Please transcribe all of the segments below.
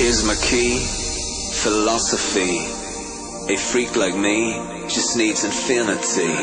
Here's my key, philosophy. A freak like me just needs infinity.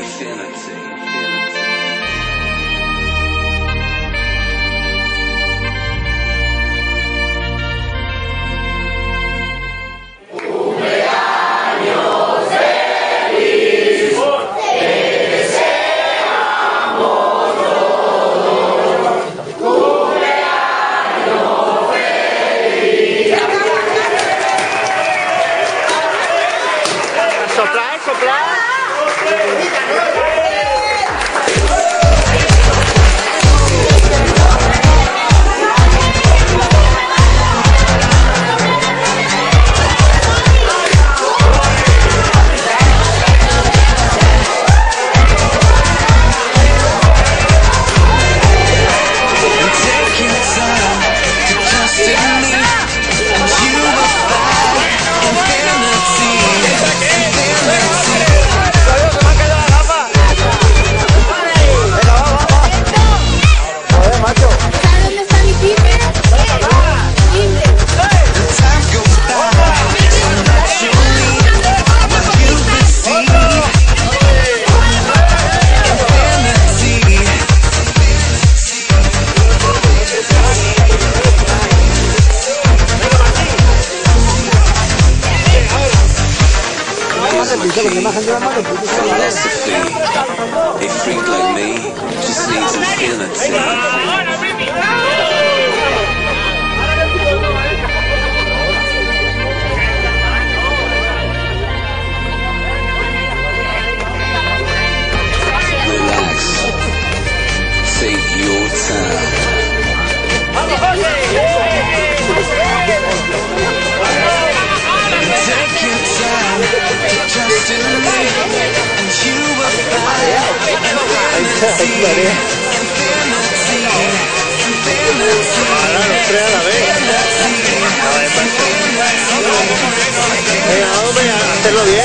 Philosophy, a freak like me just needs infinity. Hacerlo bien.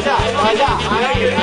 Allá, allá, allá.